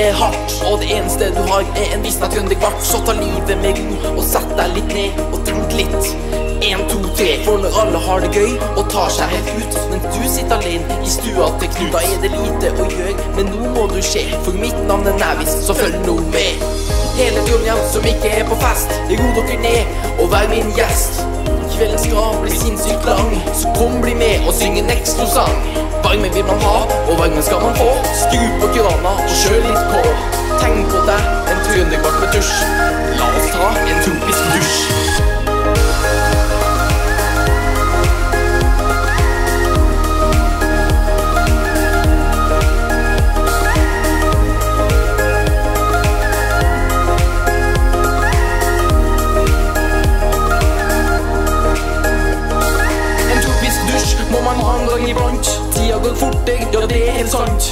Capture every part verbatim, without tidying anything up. er hardt, og det eneste du har er en visna trønderkvart. Så ta livet med ro og sett deg litt ned og tenk litt. En, to, tre. For når alle har det gøy og tar seg helt ut, men du sitter alene i stua til Knut, da er det lite å gjøre, men nå må du se, for mitt navn er Nævis, så følg nå med. Hele turen som ikke er på fest, ro dere ned og vær min gjest. Kvelden skal bli sinnssykt lang, så kom bli med og syng en ekstra sang. Varmen vil man ha, og varmen skal man få. Skru på krana og kjør litt på. Tenk på deg, en trønderkvart med tusj. La oss ta en tropisk dusj. Tida går fortere, ja det er helt sant.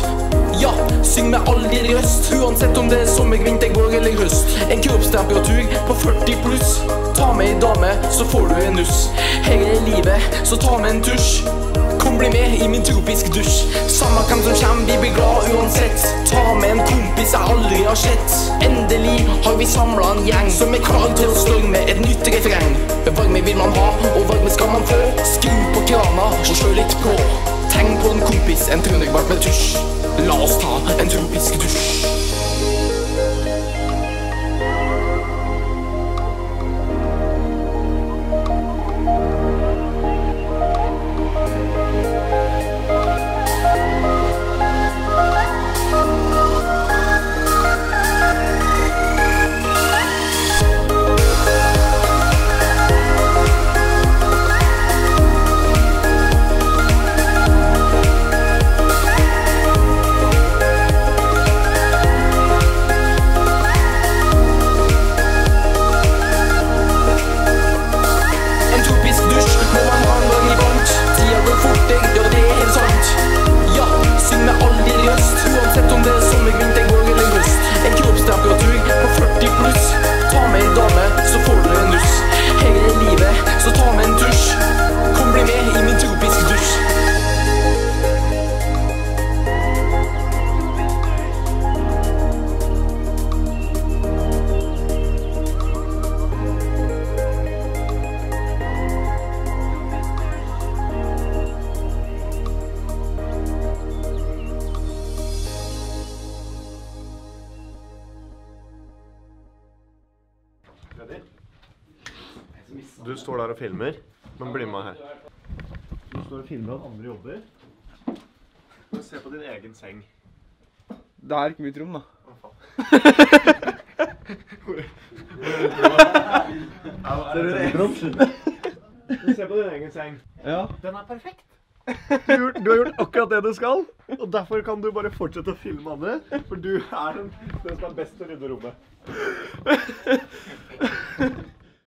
Ja, syng med all din røst, uansett om det er sommer, vinter, vår eller høst. En kroppstemperatur på førti pluss. Ta med en dame, så får du en nuss. Her er livet, så ta med en tusj. Kom, bli med i min tropisk dusj. Samme hvem som kommer, vi blir glad uansett. Ta med en kompis jeg aldri har sett. Endelig har vi samlet en gjeng som er klar til å storme et nytt refreng. Varme vil man ha, og varme skal man få. Skru på krana og kjør litt på. Tenk på en kompis, en trønderkvart med tusj. La oss ta en tropisk dusj. Du står der og filmer, men bli med her. Du står og filmer at andre jobber. Du ser på din egen seng. Det er ikke mitt rom, da. Å, faen. Hvor er det ditt rom? Du ser på din egen seng. Ja. Den er perfekt. Du har, gjort, du har gjort akkurat det du skal, og derfor kan du bare fortsette å filme andre, for du er den som er best til å rydde rommet.